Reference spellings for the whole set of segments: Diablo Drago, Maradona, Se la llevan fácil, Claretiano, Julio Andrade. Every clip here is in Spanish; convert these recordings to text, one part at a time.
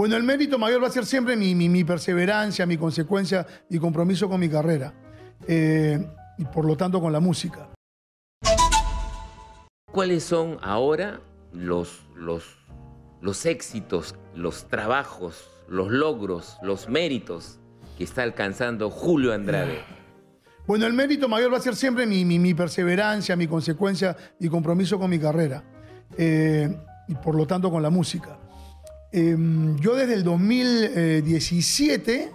Bueno, el mérito mayor va a ser siempre mi perseverancia, mi consecuencia y compromiso con mi carrera. Y por lo tanto con la música. ¿Cuáles son ahora los éxitos, los trabajos, los logros, los méritos que está alcanzando Julio Andrade? Bueno, el mérito mayor va a ser siempre mi perseverancia, mi consecuencia y compromiso con mi carrera. Y por lo tanto con la música. Yo desde el 2017,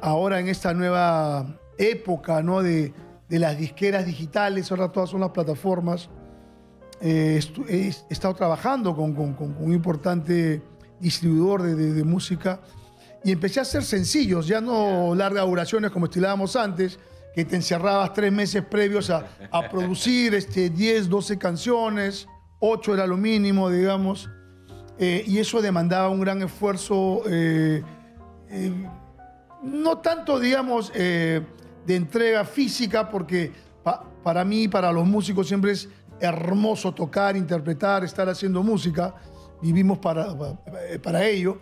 ahora en esta nueva época, ¿no?, de las disqueras digitales, ahora todas son las plataformas, he estado trabajando con un importante distribuidor de música y empecé a hacer sencillos, ya no largas duraciones como estilábamos antes, que te encerrabas 3 meses previos a producir 10, 12 canciones, 8 era lo mínimo, digamos, y eso demandaba un gran esfuerzo, no tanto, digamos, de entrega física, porque para mí, para los músicos, siempre es hermoso tocar, interpretar, estar haciendo música. Vivimos para ello.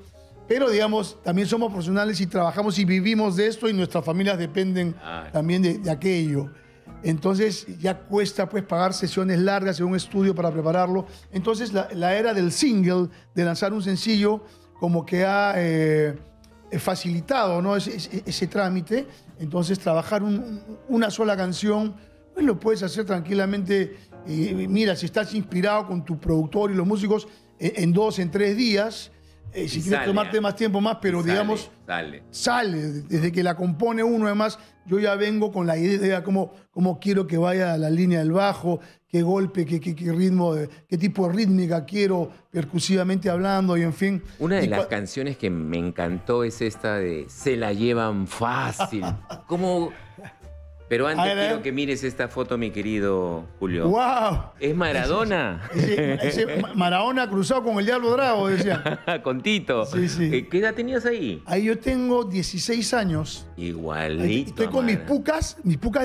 Pero, digamos, también somos profesionales y trabajamos y vivimos de esto y nuestras familias dependen también de aquello. Entonces, ya cuesta, pues, pagar sesiones largas en un estudio para prepararlo. Entonces, la era del single, de lanzar un sencillo, como que ha facilitado, ¿no?, ese trámite. Entonces, trabajar una sola canción, pues lo puedes hacer tranquilamente. Mira, si estás inspirado con tu productor y los músicos, en 2, en 3 días. Si quieres tomarte más tiempo, más, pero digamos, sale. Desde que la compone uno, además, yo ya vengo con la idea de cómo quiero que vaya la línea del bajo, qué golpe, qué ritmo, qué tipo de rítmica quiero, percusivamente hablando, y en fin. Una de las canciones que me encantó es esta de Se la llevan fácil. ¿Cómo? Pero antes quiero que mires esta foto, mi querido Julio. ¡Wow! Es Maradona. Ese Maradona cruzado con el Diablo Drago, decía. Con Tito. Sí, sí. ¿Qué edad tenías ahí? Ahí yo tengo 16 años. Igualito. Ahí estoy con mis pucas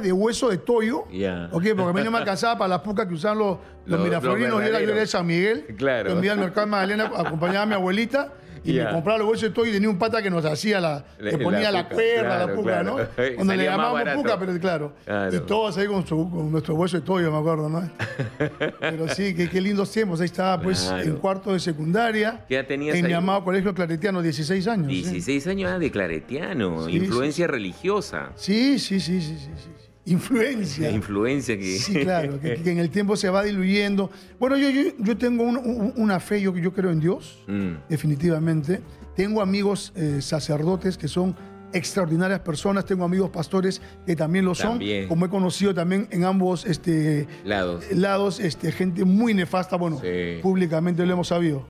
de hueso de toyo. Yeah. Okay, porque a mí no me alcanzaba para las pucas que usaban los miraflorinos. Yo era de San Miguel. Claro. Yo me iba al mercado de Magdalena, acompañaba a mi abuelita. Y me compraba los huesos de todo y tenía un pata que nos hacía le ponía la cuerda, la puca, claro, ¿no? Claro. Cuando le llamábamos puca, pero claro. Y todos ahí con nuestro hueso de todo, yo me acuerdo, ¿no? Pero sí, qué lindos tiempos. Ahí estaba, pues, en cuarto de secundaria. ¿Qué edad tenías ahí? En llamado colegio Claretiano, 16 años. 16 años de Claretiano. Sí, influencia religiosa. Sí. Influencia. La influencia que... Sí, claro, que en el tiempo se va diluyendo. Bueno, yo tengo una fe, yo creo en Dios, definitivamente. Tengo amigos sacerdotes que son extraordinarias personas, tengo amigos pastores que también lo son, como he conocido también en ambos lados gente muy nefasta, bueno, públicamente lo hemos sabido.